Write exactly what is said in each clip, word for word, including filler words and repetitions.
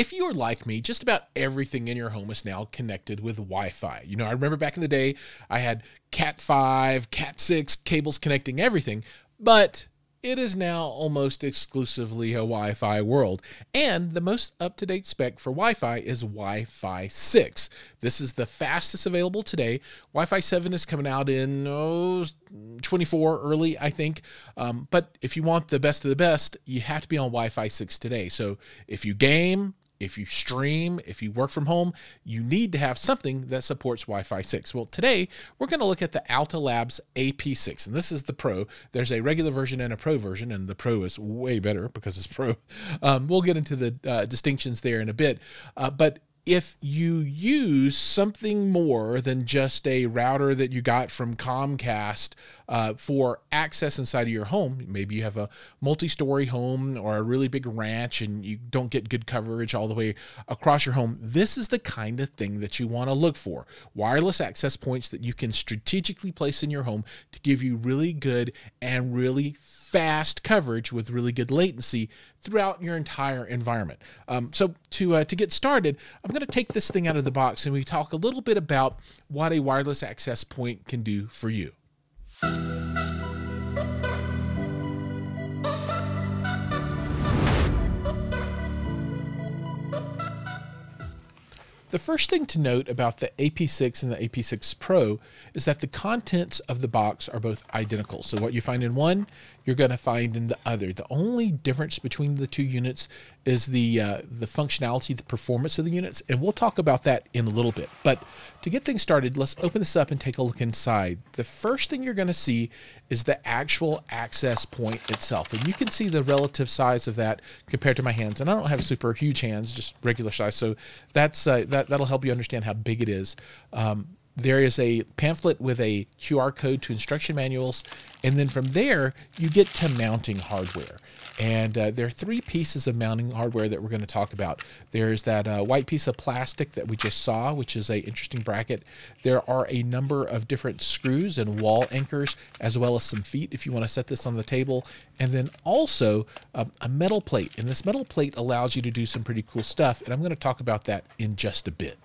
If you're like me, just about everything in your home is now connected with Wi-Fi. You know, I remember back in the day, I had Cat five, Cat six, cables connecting everything, but it is now almost exclusively a Wi-Fi world. And the most up-to-date spec for Wi-Fi is Wi-Fi six. This is the fastest available today. Wi-Fi seven is coming out in oh, twenty-four early, I think. Um, but if you want the best of the best, you have to be on Wi-Fi six today. So if you game, if you stream, if you work from home, you need to have something that supports Wi-Fi six. Well, today we're going to look at the Alta Labs A P six, and this is the Pro. There's a regular version and a Pro version, and the Pro is way better because it's Pro. Um, we'll get into the uh, distinctions there in a bit, uh, but if you use something more than just a router that you got from Comcast uh, for access inside of your home, maybe you have a multi-story home or a really big ranch and you don't get good coverage all the way across your home, this is the kind of thing that you want to look for. Wireless access points that you can strategically place in your home to give you really good and really fast coverage with really good latency throughout your entire environment. Um, so to, uh, to get started, I'm going to take this thing out of the box and we talk a little bit about what a wireless access point can do for you. The first thing to note about the A P six and the A P six Pro is that the contents of the box are both identical. So what you find in one, you're going to find in the other. The only difference between the two units is the, uh, the functionality, the performance of the units, and we'll talk about that in a little bit. But to get things started, let's open this up and take a look inside. The first thing you're going to see is the actual access point itself, and you can see the relative size of that compared to my hands. And I don't have super huge hands, just regular size, so that's uh, that. That'll help you understand how big it is. Um, there is a pamphlet with a Q R code to instruction manuals, and then from there you get to mounting hardware. And uh, there are three pieces of mounting hardware that we're going to talk about. There's that uh, white piece of plastic that we just saw, which is an interesting bracket. There are a number of different screws and wall anchors, as well as some feet if you want to set this on the table. And then also um, a metal plate. And this metal plate allows you to do some pretty cool stuff. And I'm going to talk about that in just a bit.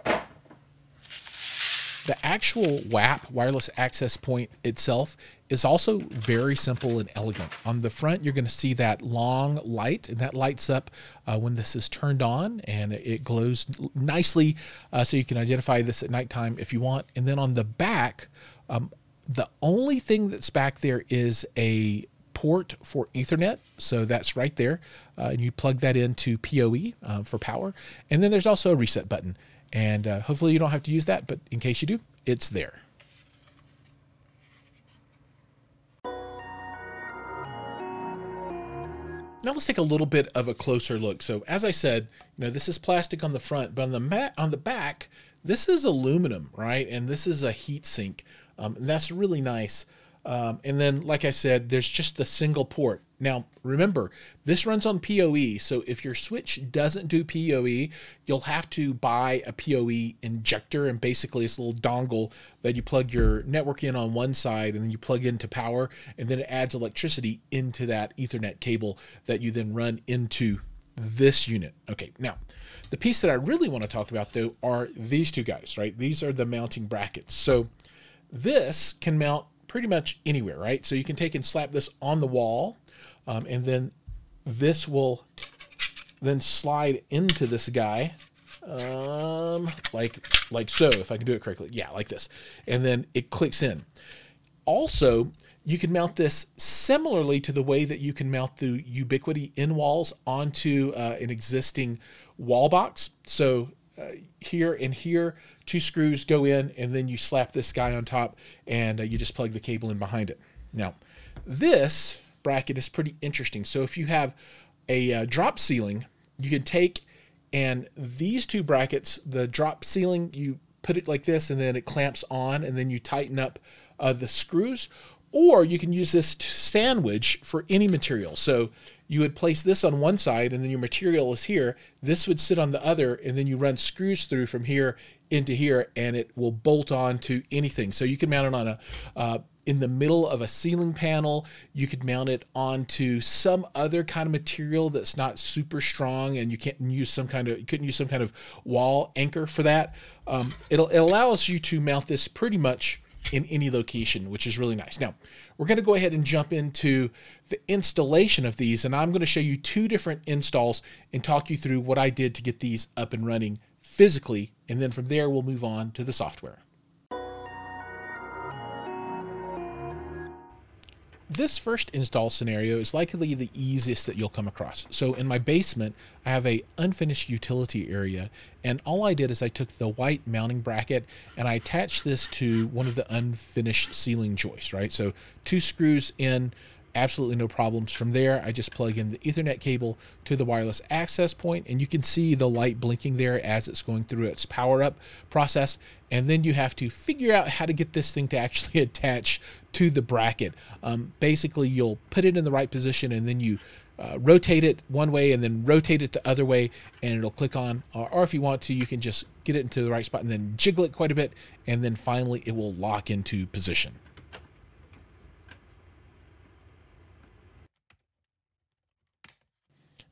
The actual W A P, wireless access point itself, is also very simple and elegant. On the front, you're going to see that long light, and that lights up uh, when this is turned on, and it glows nicely, uh, so you can identify this at nighttime if you want. And then on the back, um, the only thing that's back there is a port for Ethernet, so that's right there, uh, and you plug that into P O E uh, for power. And then there's also a reset button. And uh, hopefully you don't have to use that, but in case you do, it's there. Now let's take a little bit of a closer look. So as I said, you know, this is plastic on the front, but on the mat on the back, this is aluminum, right? And this is a heat sink, um, and that's really nice. Um, and then, like I said, there's just the single port. Now, remember, this runs on P O E, so if your switch doesn't do P O E, you'll have to buy a P O E injector, and basically it's a little dongle that you plug your network in on one side, and then you plug into power, and then it adds electricity into that Ethernet cable that you then run into this unit. Okay, now, the piece that I really want to talk about, though, are these two guys, right? These are the mounting brackets. So this can mount pretty much anywhere, right? So you can take and slap this on the wall, um, and then this will then slide into this guy, um, like like so, if I can do it correctly. Yeah, like this. And then it clicks in. Also, you can mount this similarly to the way that you can mount the Ubiquiti in walls onto uh, an existing wall box. So Uh, here and here, two screws go in, and then you slap this guy on top, and uh, you just plug the cable in behind it. Now, this bracket is pretty interesting. So if you have a uh, drop ceiling, you can take and these two brackets, the drop ceiling, you put it like this, and then it clamps on, and then you tighten up uh, the screws, or you can use this to sandwich for any material. So you would place this on one side, and then your material is here. This would sit on the other, and then you run screws through from here into here, and it will bolt on to anything. So you can mount it on a uh, in the middle of a ceiling panel. You could mount it onto some other kind of material that's not super strong, and you can't use some kind of, you couldn't use some kind of wall anchor for that. Um, it'll, it allows you to mount this pretty much in any location, which is really nice. Now, we're going to go ahead and jump into the installation of these, and I'm going to show you two different installs and talk you through what I did to get these up and running physically, and then from there we'll move on to the software. This first install scenario is likely the easiest that you'll come across. So in my basement, I have an unfinished utility area, and all I did is I took the white mounting bracket and I attached this to one of the unfinished ceiling joists, right? So two screws in, absolutely no problems. From there, I just plug in the Ethernet cable to the wireless access point, and you can see the light blinking there as it's going through its power up process. And then you have to figure out how to get this thing to actually attach to the bracket. Um, basically, you'll put it in the right position, and then you uh, rotate it one way and then rotate it the other way, and it'll click on. Or, or if you want to, you can just get it into the right spot and then jiggle it quite a bit, and then finally it will lock into position.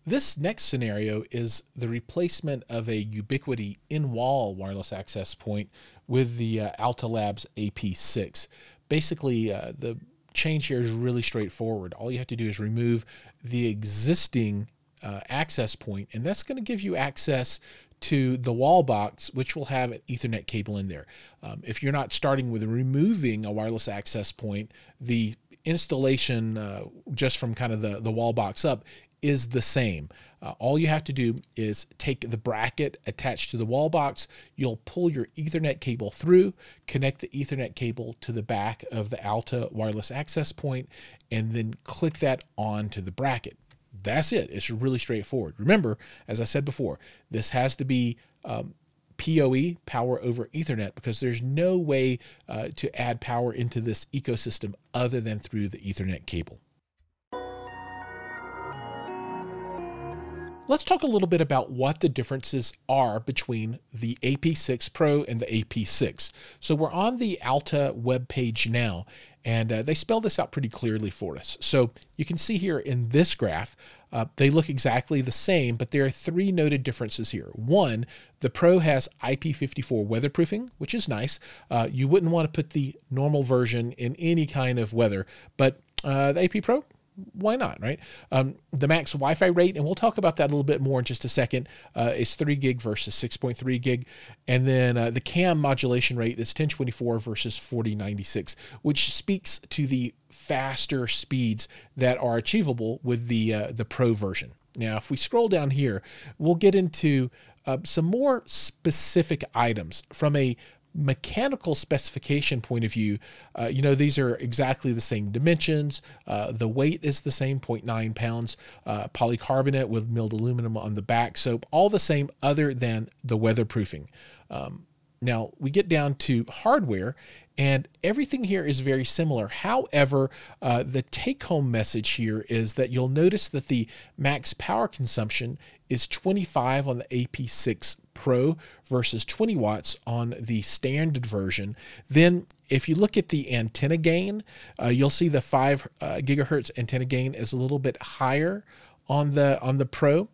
This next scenario is the replacement of a Ubiquiti in-wall wireless access point with the uh, Alta Labs A P six. Basically, uh, the change here is really straightforward. All you have to do is remove the existing uh, access point, and that's going to give you access to the wall box, which will have an Ethernet cable in there. Um, if you're not starting with removing a wireless access point, the installation uh, just from kind of the, the wall box up is the same. Uh, all you have to do is take the bracket attached to the wall box, you'll pull your Ethernet cable through, connect the Ethernet cable to the back of the Alta wireless access point, and then click that onto the bracket. That's it. It's really straightforward. Remember, as I said before, this has to be um, P O E, power over Ethernet, because there's no way uh, to add power into this ecosystem other than through the Ethernet cable. Let's talk a little bit about what the differences are between the A P six Pro and the A P six. So we're on the Alta web page now, and uh, they spell this out pretty clearly for us. So you can see here in this graph, uh, they look exactly the same, but there are three noted differences here. One, the Pro has I P fifty-four weatherproofing, which is nice. Uh, you wouldn't want to put the normal version in any kind of weather, but uh, the A P Pro, why not, right? Um, the max Wi-Fi rate, and we'll talk about that a little bit more in just a second, uh, is three gig versus six point three gig. And then uh, the C A M modulation rate is ten twenty-four versus forty ninety-six, which speaks to the faster speeds that are achievable with the, uh, the Pro version. Now, if we scroll down here, we'll get into uh, some more specific items from a mechanical specification point of view. Uh, you know, these are exactly the same dimensions. Uh, the weight is the same, zero point nine pounds, uh, polycarbonate with milled aluminum on the back. So all the same other than the weatherproofing. Um, now we get down to hardware, and everything here is very similar. However, uh, the take-home message here is that you'll notice that the max power consumption is twenty-five on the A P six Pro versus twenty watts on the standard version. Then if you look at the antenna gain, uh, you'll see the five uh, gigahertz antenna gain is a little bit higher on the on the Pro.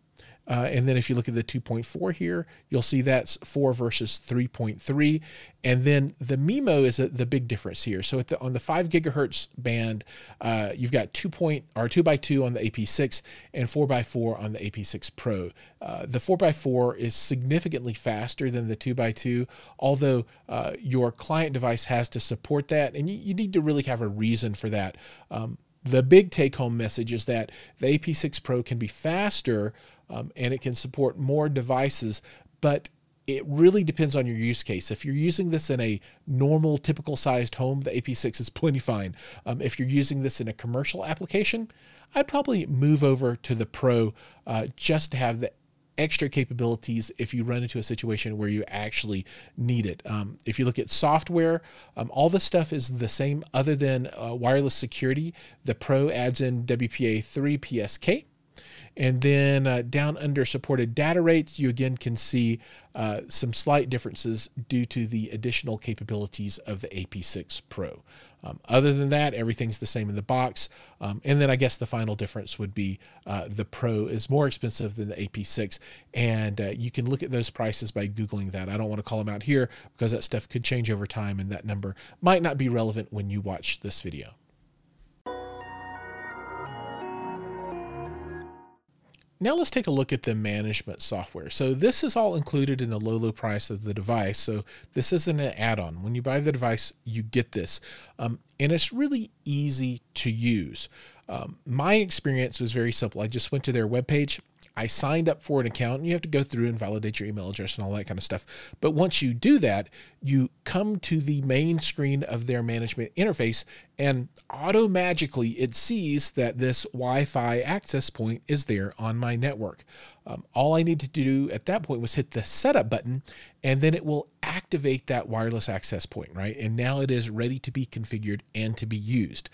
Uh, and then if you look at the two point four here, you'll see that's four versus three point three. And then the MIMO is a, the big difference here. So at the, on the five gigahertz band, uh, you've got two point or two by two on the A P six and four by four on the A P six Pro. Uh, the four by four is significantly faster than the two by two, although uh, your client device has to support that, and you, you need to really have a reason for that. Um, the big take-home message is that the A P six Pro can be faster. Um, and it can support more devices, but it really depends on your use case. If you're using this in a normal, typical sized home, the A P six is plenty fine. Um, if you're using this in a commercial application, I'd probably move over to the Pro uh, just to have the extra capabilities if you run into a situation where you actually need it. Um, if you look at software, um, all this stuff is the same other than uh, wireless security. The Pro adds in W P A three P S K. And then uh, down under supported data rates, you again can see uh, some slight differences due to the additional capabilities of the A P six Pro. Um, other than that, everything's the same in the box. Um, and then I guess the final difference would be uh, the Pro is more expensive than the A P six. And uh, you can look at those prices by Googling that. I don't want to call them out here because that stuff could change over time and that number might not be relevant when you watch this video. Now let's take a look at the management software. So this is all included in the low, low price of the device. So this isn't an add-on. When you buy the device, you get this. Um, and it's really easy to use. Um, my experience was very simple. I just went to their webpage. I signed up for an account, and you have to go through and validate your email address and all that kind of stuff. But once you do that, you come to the main screen of their management interface, and automagically it sees that this Wi-Fi access point is there on my network. Um, all I needed to do at that point was hit the setup button, and then it will activate that wireless access point, right? And now it is ready to be configured and to be used.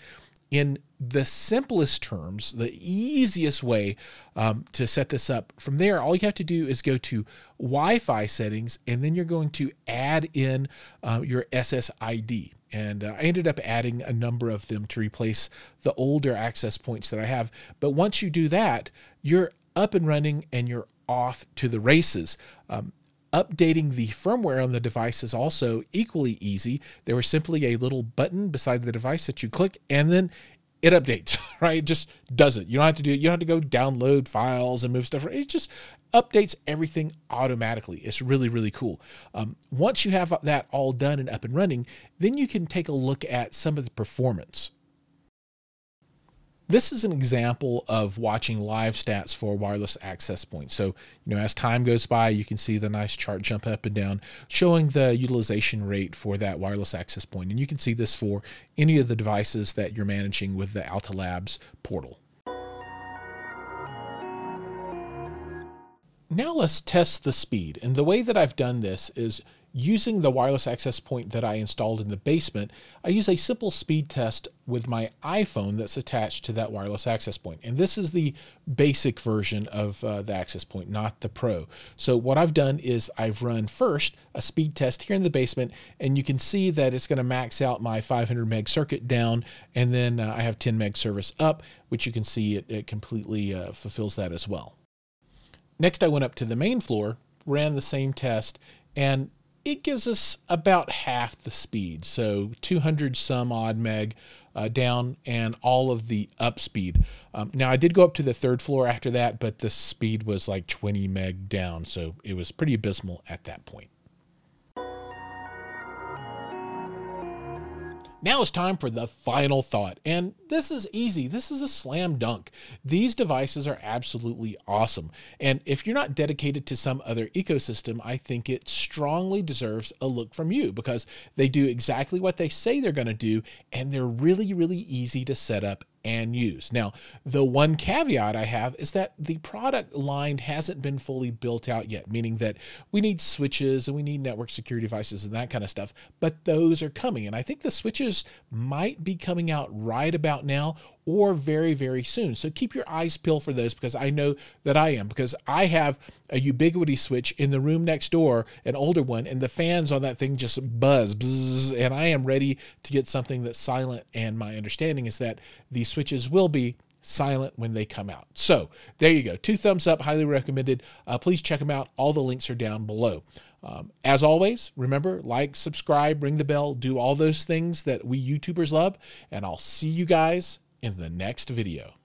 In the simplest terms, the easiest way um, to set this up, from there, all you have to do is go to Wi-Fi settings, and then you're going to add in uh, your S S I D. And uh, I ended up adding a number of them to replace the older access points that I have. But once you do that, you're up and running and you're off to the races. Um, Updating the firmware on the device is also equally easy. There was simply a little button beside the device that you click, and then it updates, right? It just does it. You don't have to do it. You don't have to go download files and move stuff. It just updates everything automatically. It's really, really cool. Um, once you have that all done and up and running, then you can take a look at some of the performance. This is an example of watching live stats for wireless access points. So, you know, as time goes by, you can see the nice chart jump up and down showing the utilization rate for that wireless access point. And you can see this for any of the devices that you're managing with the Alta Labs portal. Now let's test the speed. And the way that I've done this is using the wireless access point that I installed in the basement. I use a simple speed test with my iPhone that's attached to that wireless access point. And this is the basic version of uh, the access point, not the Pro. So what I've done is I've run first a speed test here in the basement, and you can see that it's going to max out my five hundred meg circuit down, and then uh, I have ten meg service up, which you can see it, it completely uh, fulfills that as well. Next, I went up to the main floor, ran the same test, and it gives us about half the speed, so two hundred some odd meg uh, down and all of the up speed. Um, now, I did go up to the third floor after that, but the speed was like twenty meg down, so it was pretty abysmal at that point. Now it's time for the final thought, and this is easy. This is a slam dunk. These devices are absolutely awesome, and if you're not dedicated to some other ecosystem, I think it strongly deserves a look from you because they do exactly what they say they're going to do, and they're really, really easy to set up and use. Now, the one caveat I have is that the product line hasn't been fully built out yet, meaning that we need switches and we need network security devices and that kind of stuff, but those are coming. And I think the switches might be coming out right about now or very, very soon. So keep your eyes peeled for those, because I know that I am, because I have a Ubiquiti switch in the room next door, an older one, and the fans on that thing just buzz, bzz, and I am ready to get something that's silent. And my understanding is that these switches will be silent when they come out. So there you go. Two thumbs up, highly recommended. Uh, please check them out. All the links are down below. Um, as always, remember, like, subscribe, ring the bell, do all those things that we YouTubers love, and I'll see you guys in the next video.